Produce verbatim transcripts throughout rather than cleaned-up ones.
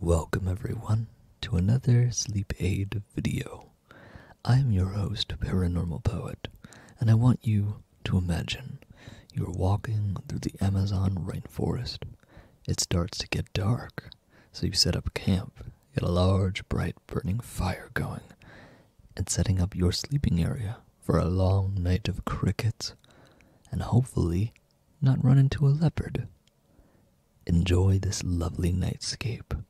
Welcome everyone to another sleep aid video. I'm your host, Paranormal Poet, and I want you to imagine you're walking through the Amazon rainforest. It starts to get dark, so you set up camp, get a large, bright, burning fire going, and setting up your sleeping area for a long night of crickets, and hopefully not run into a leopard. Enjoy this lovely nightscape.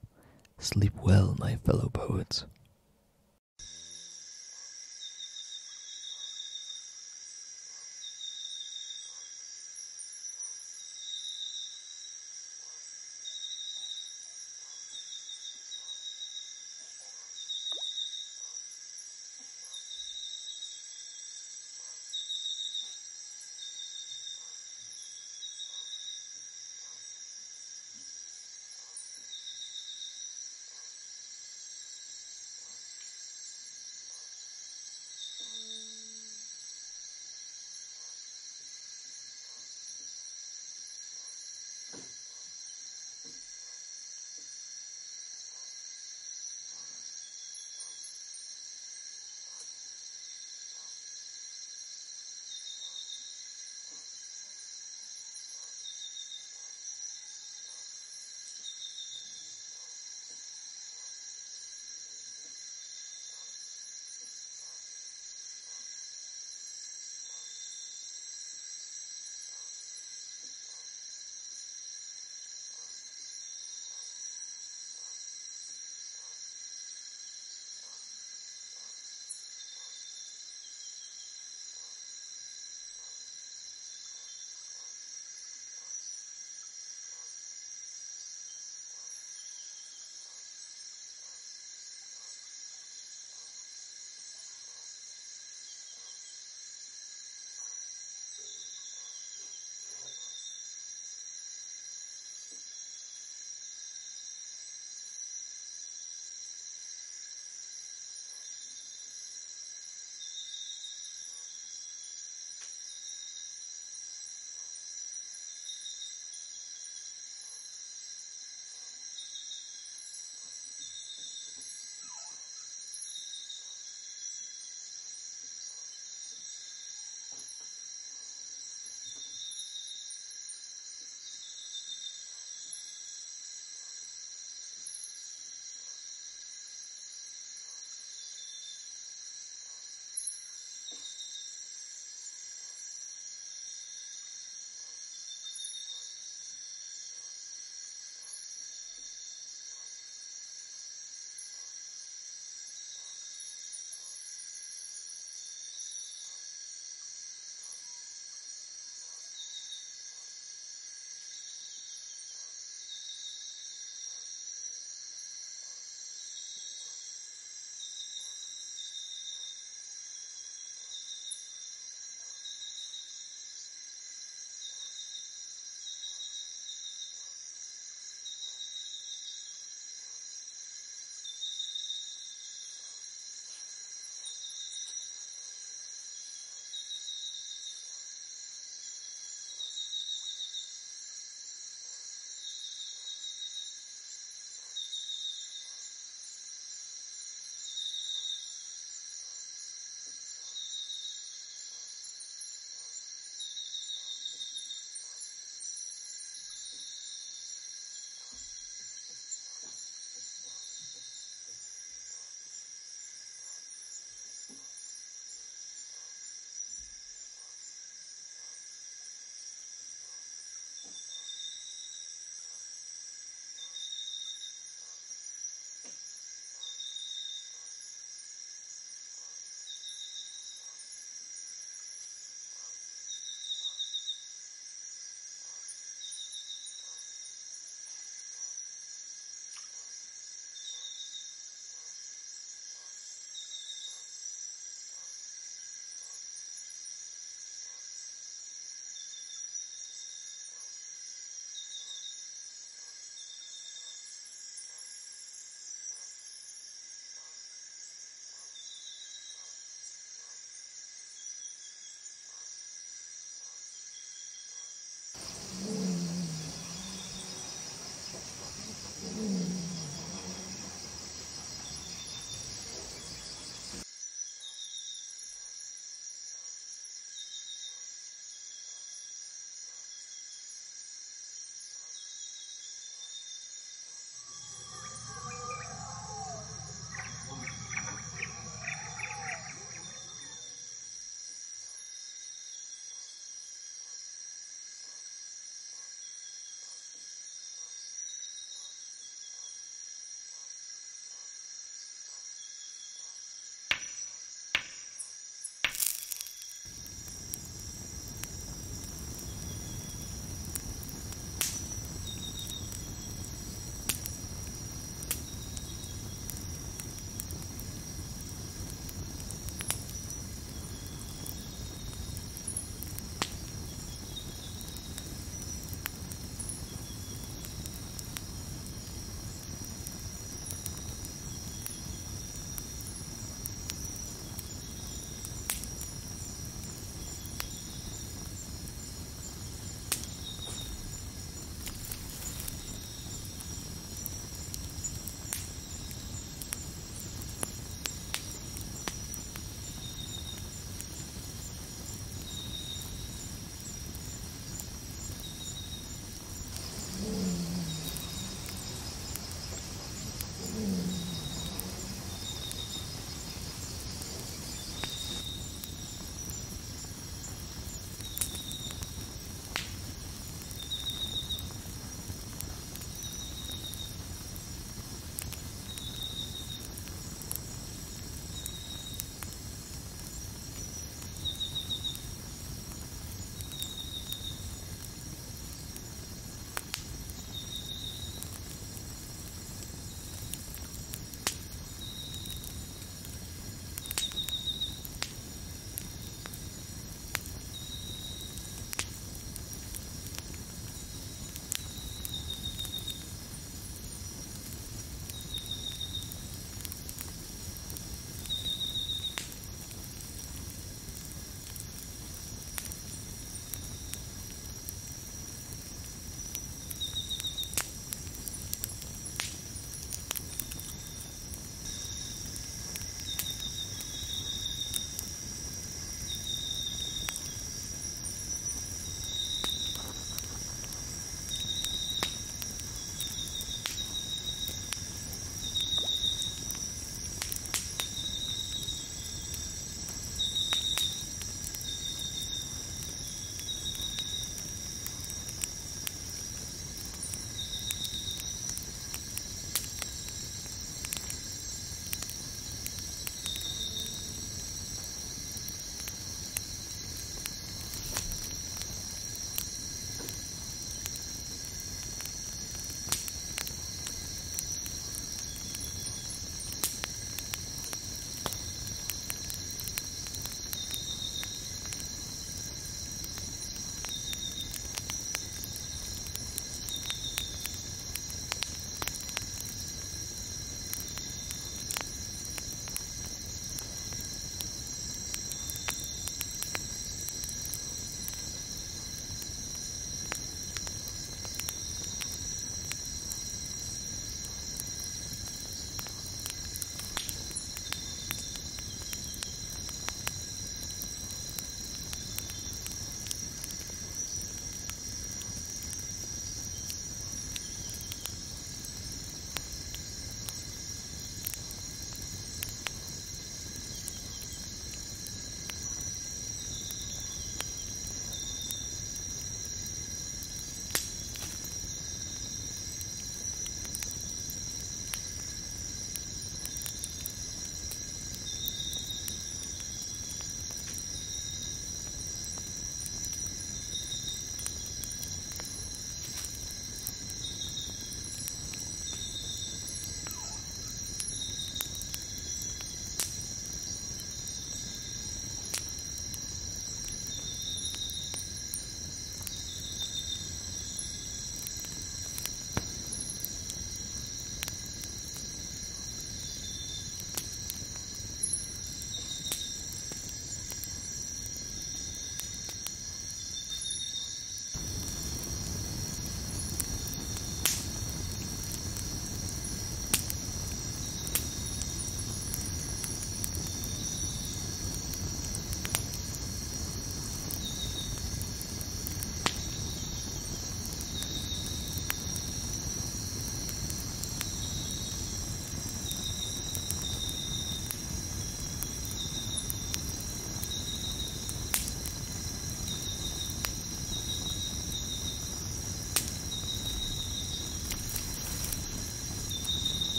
Sleep well, my fellow poets.